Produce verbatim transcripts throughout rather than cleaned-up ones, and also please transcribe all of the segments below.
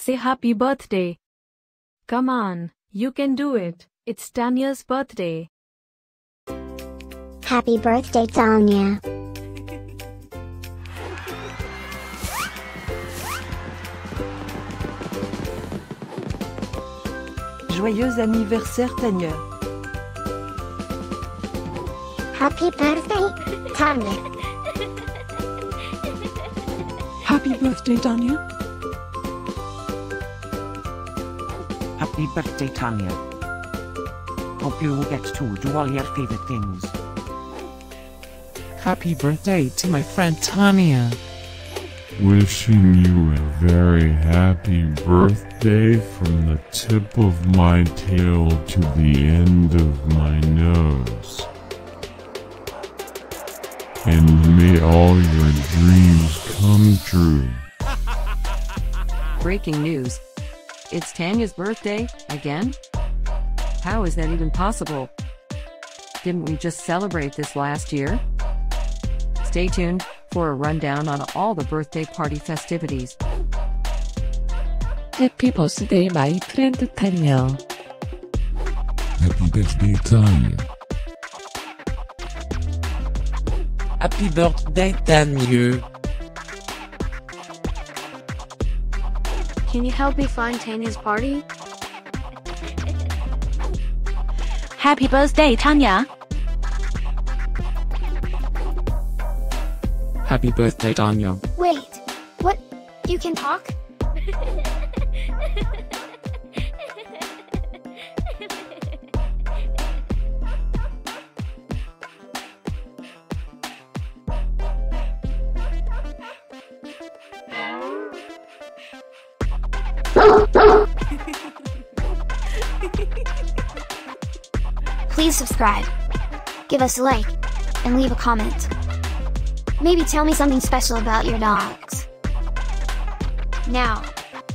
Say happy birthday. Come on, you can do it. It's Tanya's birthday. Happy birthday, Tanya. Joyeux anniversaire, Tanya. Happy birthday, Tanya. Happy birthday, Tanya. Happy birthday, Tanya. Hope you will get to do all your favorite things. Happy birthday to my friend Tanya. Wishing you a very happy birthday from the tip of my tail to the end of my nose. And may all your dreams come true. Breaking news. It's Tanya's birthday, again? How is that even possible? Didn't we just celebrate this last year? Stay tuned for a rundown on all the birthday party festivities. Happy birthday, my friend Tanya. Happy birthday, Tanya. Happy birthday, Tanya. Can you help me find Tanya's party? Happy birthday, Tanya. Happy birthday, Tanya. Wait, what? You can talk? Please subscribe, give us a like, and leave a comment. Maybe tell me something special about your dogs. Now,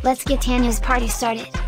let's get Tanya's party started.